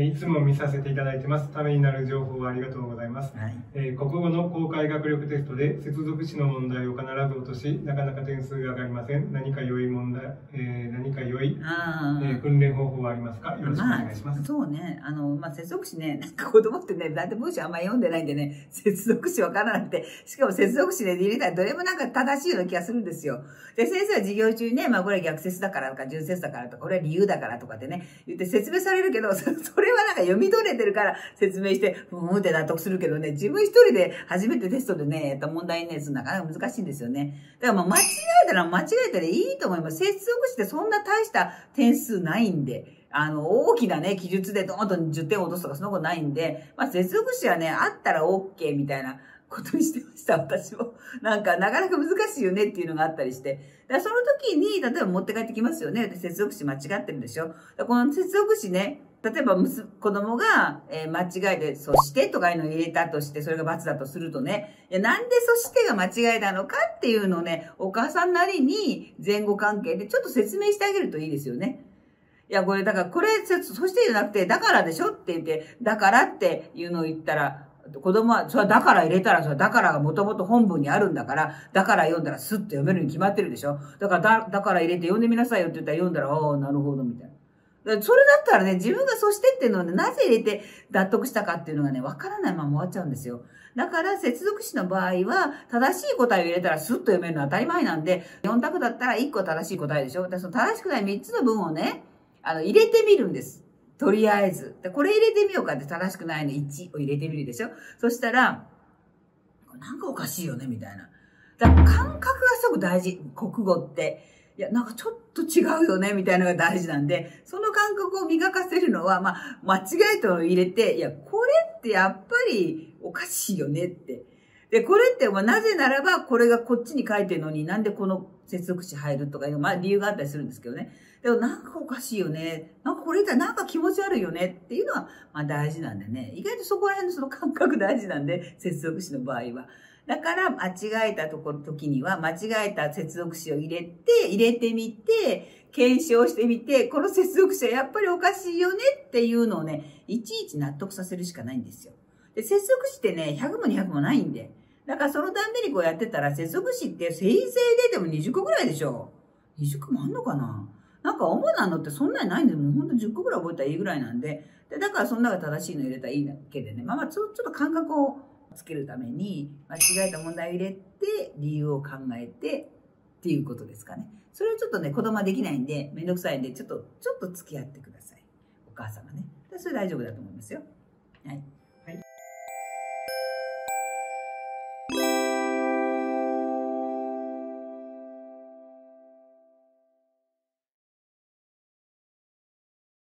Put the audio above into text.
いつも見させていただいてます。ためになる情報はありがとうございます。はい、国語の公開学力テストで接続詞の問題を必ず落とし、なかなか点数が上がりません。何か良い問題、何か良い、訓練方法はありますか？よろしくお願いします。まあ、そうね、接続詞ね、なんか子供ってね、だって文章あんまり読んでないんでね、接続詞わからなくて、しかも接続詞で入れたらどれもなんか正しいような気がするんですよ。で、先生は授業中にね、まあこれは逆説だからとか、順説だからとか、これは理由だからとかでね、言って説明されるけど、それはなんか読み取れてるから説明して、って納得するけどね、自分一人で初めてテストでね、やった問題ね、なかなか難しいんですよね。だからまあ間違えたら間違えたらいいと思います。接続詞ってそんな大した点数ないんで。大きなね、記述でどんどん10点落とすとかそんなことないんで、まあ接続詞はね、あったら OK みたいなことにしてました、私も。なんか、なかなか難しいよねっていうのがあったりして。だからその時に、例えば持って帰ってきますよね。で接続詞間違ってるでしょ。だからこの接続詞ね、例えば子供が、間違えて、そしてとかいうのを入れたとして、それが罰だとするとね、いやなんでそしてが間違えたのかっていうのをね、お母さんなりに前後関係でちょっと説明してあげるといいですよね。いや、これ、だから、これ、そしてじゃなくて、だからでしょって言って、だからっていうのを言ったら、子供は、それはだから入れたら、それはだからがもともと本文にあるんだから、だから読んだらスッと読めるに決まってるでしょ。だからだから入れて読んでみなさいよって言ったら読んだら、ああ、なるほど、みたいな。それだったらね、自分がそしてっていうのをね、なぜ入れて納得したかっていうのがね、わからないまま終わっちゃうんですよ。だから、接続詞の場合は、正しい答えを入れたらスッと読めるのは当たり前なんで、4択だったら1個正しい答えでしょ。その正しくない3つの文をね、入れてみるんです。とりあえず。で、これ入れてみようかって正しくないの1を入れてみるでしょ。そしたら、なんかおかしいよね、みたいな。だから感覚がすごく大事。国語って。いや、なんかちょっと違うよね、みたいなのが大事なんで、その感覚を磨かせるのは、まあ、間違えたの入れて、いや、これってやっぱりおかしいよねって。で、これって、まあ、なぜならば、これがこっちに書いてるのになんでこの接続詞入るとかいう、まあ、理由があったりするんですけどね。でも、なんかおかしいよね。なんかこれ言ったらなんか気持ち悪いよねっていうのは、まあ、大事なんでね。意外とそこら辺のその感覚大事なんで、接続詞の場合は。だから、間違えた時には、間違えた接続詞を入れてみて、検証してみて、この接続詞はやっぱりおかしいよねっていうのをね、いちいち納得させるしかないんですよ。で、接続詞ってね、100も200もないんで。だからそのたんびにこうやってたら、接続詞ってせいぜいでも20個ぐらいでしょ。20個もあんのかな？なんか主なのってそんなにないんで、もうほんと10個ぐらい覚えたらいいぐらいなんで。で、だからそんなが正しいの入れたらいいだけでね。まあまあ、ちょっと感覚をつけるために、間違えた問題を入れて、理由を考えて、っていうことですかね。それをちょっとね、子供はできないんで、めんどくさいんで、ちょっと付き合ってください。お母さんがね。それ大丈夫だと思いますよ。